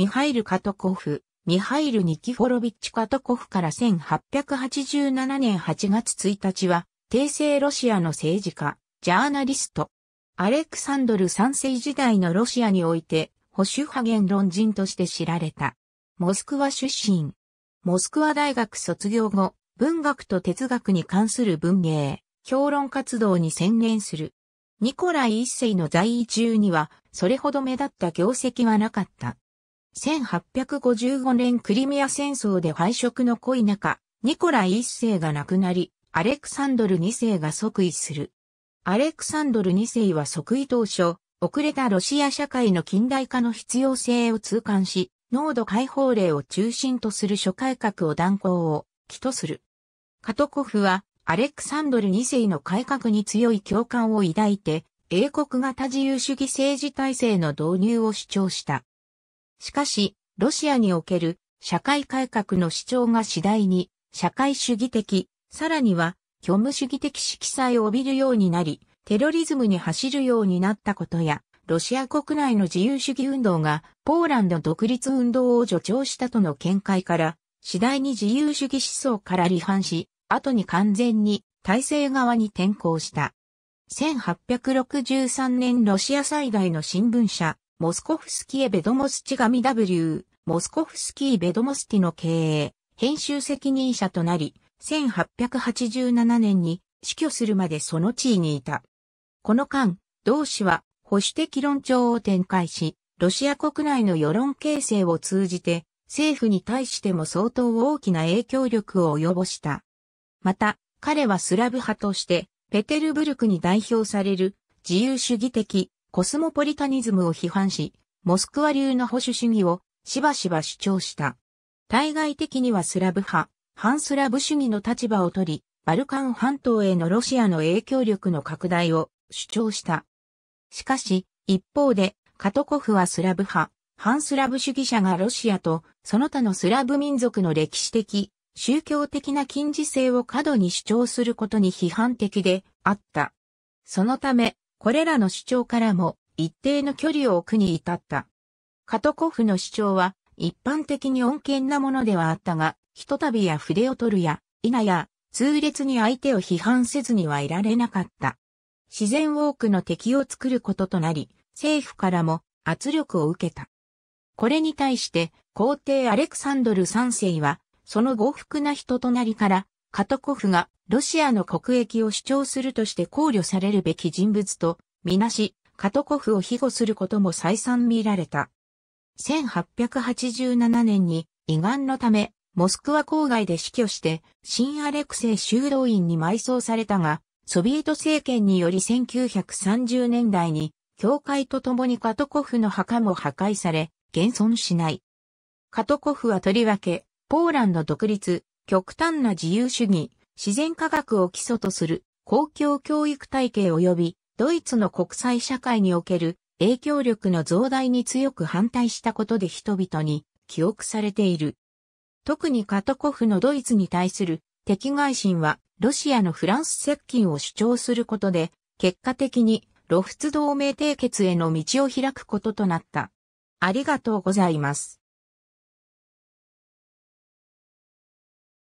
ミハイル・カトコフ、ミハイル・ニキフォロビッチ・カトコフから1887年8月1日は、帝政ロシアの政治家、ジャーナリスト、アレクサンドル3世時代のロシアにおいて、保守派言論人として知られた。モスクワ出身。モスクワ大学卒業後、文学と哲学に関する文芸、評論活動に専念する。ニコライ一世の在位中には、それほど目立った業績はなかった。1855年クリミア戦争で敗色の濃い中、ニコライ一世が亡くなり、アレクサンドル2世が即位する。アレクサンドル2世は即位当初、遅れたロシア社会の近代化の必要性を痛感し、農奴解放令を中心とする諸改革を断行を起とする。カトコフは、アレクサンドル2世の改革に強い共感を抱いて、英国型自由主義政治体制の導入を主張した。しかし、ロシアにおける社会改革の主張が次第に社会主義的、さらには、虚無主義的色彩を帯びるようになり、テロリズムに走るようになったことや、ロシア国内の自由主義運動がポーランド独立運動を助長したとの見解から、次第に自由主義思想から離反し、後に完全に体制側に転向した。1863年ロシア最大の新聞社、モスコフスキー・ベドモスチ紙 W、モスコフスキー・ベドモスティの経営、編集責任者となり、1887年に死去するまでその地位にいた。この間、同氏は保守的論調を展開し、ロシア国内の世論形成を通じて政府に対しても相当大きな影響力を及ぼした。また、彼はスラブ派としてペテルブルクに代表される自由主義的コスモポリタニズムを批判し、モスクワ流の保守主義をしばしば主張した。対外的にはスラブ派、反スラブ主義の立場を取り、バルカン半島へのロシアの影響力の拡大を主張した。しかし、一方で、カトコフはスラブ派、反スラブ主義者がロシアとその他のスラブ民族の歴史的、宗教的な近似性を過度に主張することに批判的であった。そのため、これらの主張からも一定の距離を置くに至った。カトコフの主張は一般的に穏健なものではあったが、ひとたびや筆を取るや、否や、痛烈に相手を批判せずにはいられなかった。自然多くの敵を作ることとなり、政府からも圧力を受けた。これに対して、皇帝アレクサンドル3世は、その豪福な人となりから、カトコフがロシアの国益を主張するとして考慮されるべき人物とみなし、カトコフを庇護することも再三見られた。1887年に、胃がんのため、モスクワ郊外で死去して、新アレクセイ修道院に埋葬されたが、ソビエト政権により1930年代に、教会と共にカトコフの墓も破壊され、現存しない。カトコフはとりわけ、ポーランド独立、極端な自由主義、自然科学を基礎とする公共教育体系及び、ドイツの国際社会における影響力の増大に強く反対したことで人々に記憶されている。特にカトコフのドイツに対する敵愾心はロシアのフランス接近を主張することで結果的に露仏同盟締結への道を開くこととなった。ありがとうございます。